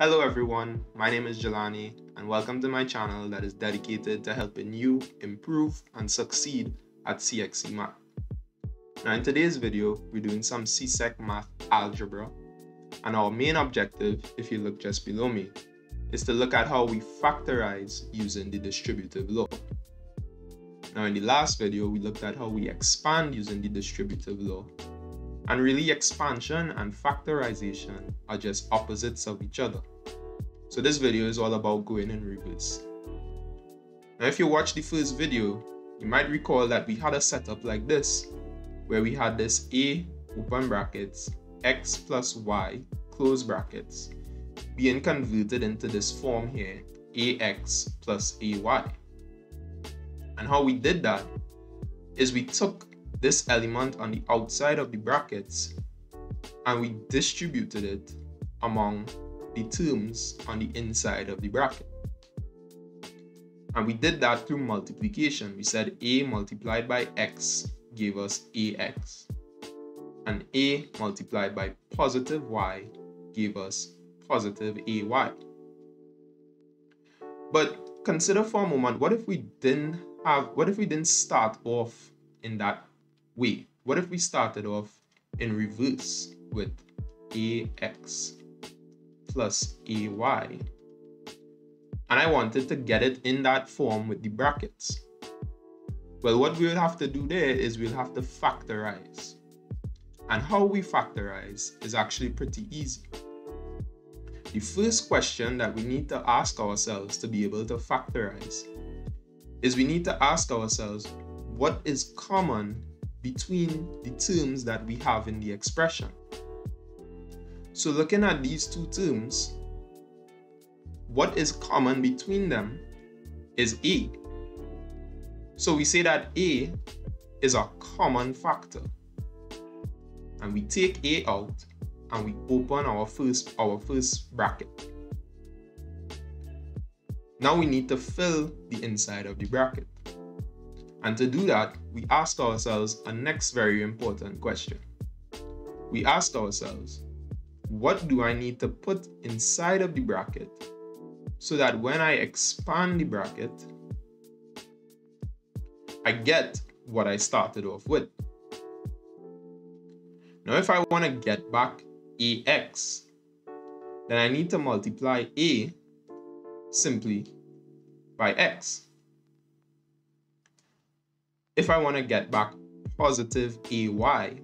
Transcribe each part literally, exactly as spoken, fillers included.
Hello everyone, my name is Jelani and welcome to my channel that is dedicated to helping you improve and succeed at C X C Math. Now in today's video, we're doing some C S E C Math algebra, and our main objective, if you look just below me, is to look at how we factorize using the distributive law. Now in the last video, we looked at how we expand using the distributive law. And really, expansion and factorization are just opposites of each other. So this video is all about going in reverse. Now, if you watched the first video, you might recall that we had a setup like this, where we had this A, open brackets, X plus Y, close brackets, being converted into this form here, A X plus A Y. And how we did that is we took this element on the outside of the brackets and we distributed it among the terms on the inside of the bracket. And we did that through multiplication. We said A multiplied by X gave us A X, and A multiplied by positive Y gave us positive A Y. But consider for a moment, what if we didn't have, what if we didn't start off in that way? What if we started off in reverse with A X plus A Y, and I wanted to get it in that form with the brackets? Well, what we would have to do there is we'll have to factorize, and how we factorize is actually pretty easy. The first question that we need to ask ourselves to be able to factorize is we need to ask ourselves, what is common between the terms that we have in the expression? So looking at these two terms, what is common between them is A. So we say that A is a common factor, and we take A out and we open our first, our first bracket. Now we need to fill the inside of the bracket. And to do that, we ask ourselves a next very important question. We ask ourselves, what do I need to put inside of the bracket so that when I expand the bracket, I get what I started off with? Now, if I want to get back A X, then I need to multiply A simply by X. If I want to get back positive A Y,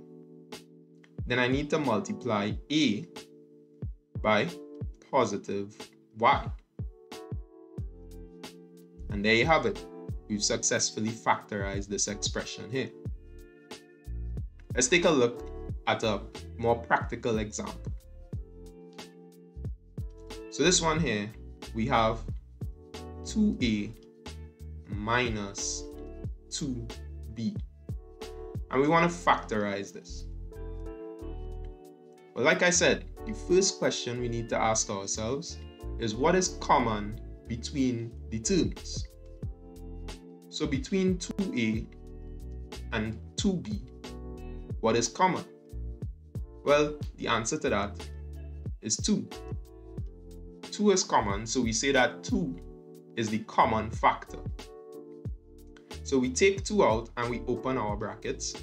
then I need to multiply A by positive Y. And there you have it. We've successfully factorized this expression here. Let's take a look at a more practical example. So this one here, we have two A minus two B. And we want to factorize this. Well, like I said, the first question we need to ask ourselves is what is common between the terms. So between two A and two B, what is common? Well, the answer to that is two. two is common, so we say that two is the common factor. So we take two out and we open our brackets.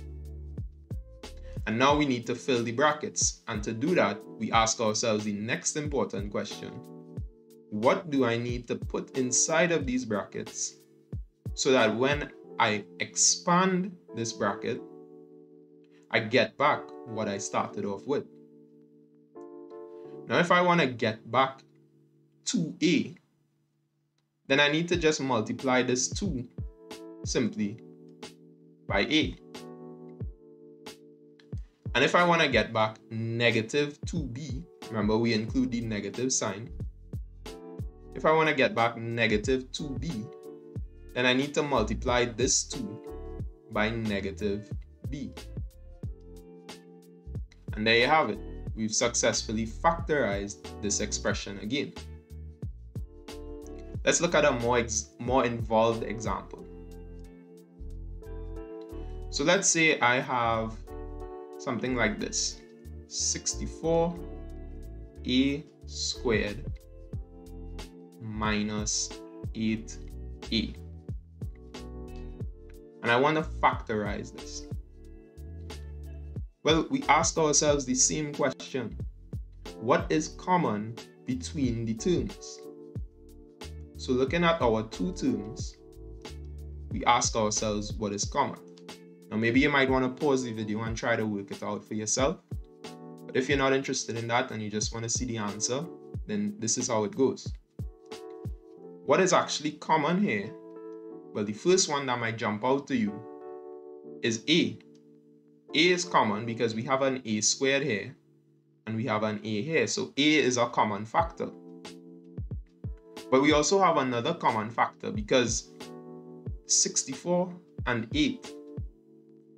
And now we need to fill the brackets. And to do that, we ask ourselves the next important question. What do I need to put inside of these brackets so that when I expand this bracket, I get back what I started off with? Now, if I want to get back two A, then I need to just multiply this two simply by A. And if I want to get back negative two B, remember we include the negative sign. If I want to get back negative two B, then I need to multiply this two by negative B. And there you have it. We've successfully factorized this expression again. Let's look at a more, ex more involved example. So let's say I have something like this, sixty-four A squared minus eight a. And I want to factorize this. Well, we ask ourselves the same question. What is common between the terms? So looking at our two terms, we ask ourselves what is common. Now maybe you might want to pause the video and try to work it out for yourself. But if you're not interested in that and you just want to see the answer, then this is how it goes. What is actually common here? Well, the first one that might jump out to you is a. A is common because we have an a squared here. And we have an a here, so a is a common factor. But we also have another common factor because sixty-four and eight.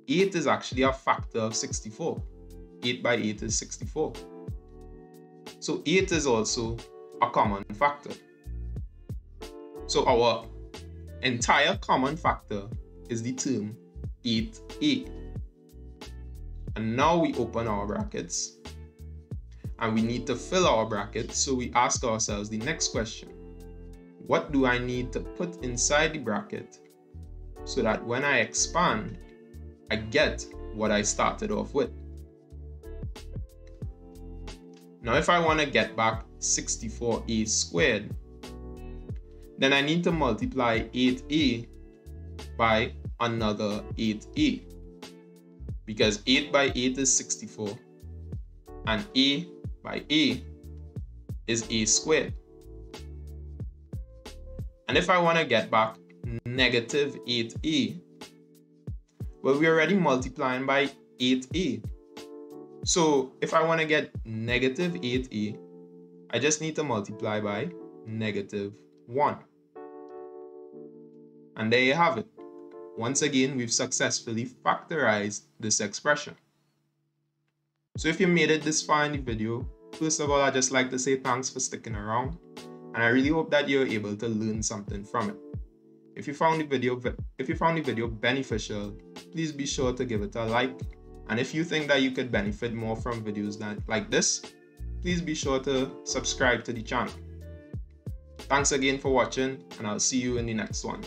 eight is actually a factor of sixty-four. eight by eight is sixty-four. So eight is also a common factor. So our entire common factor is the term eight a. And now we open our brackets. And we need to fill our bracket, so we ask ourselves the next question. What do I need to put inside the bracket so that when I expand, I get what I started off with? Now, if I want to get back sixty-four a squared, then I need to multiply eight a by another eight a, because eight by eight is sixty-four and a by a is a squared. And if I want to get back negative eight a, well, we're already multiplying by eight a. So if I want to get negative eight a, I just need to multiply by negative one. And there you have it. Once again, we've successfully factorized this expression. So if you made it this far in the video, first of all, I'd just like to say thanks for sticking around, and I really hope that you're able to learn something from it. If you found the video, if you found the video beneficial, please be sure to give it a like, and if you think that you could benefit more from videos that, like this, please be sure to subscribe to the channel. Thanks again for watching, and I'll see you in the next one.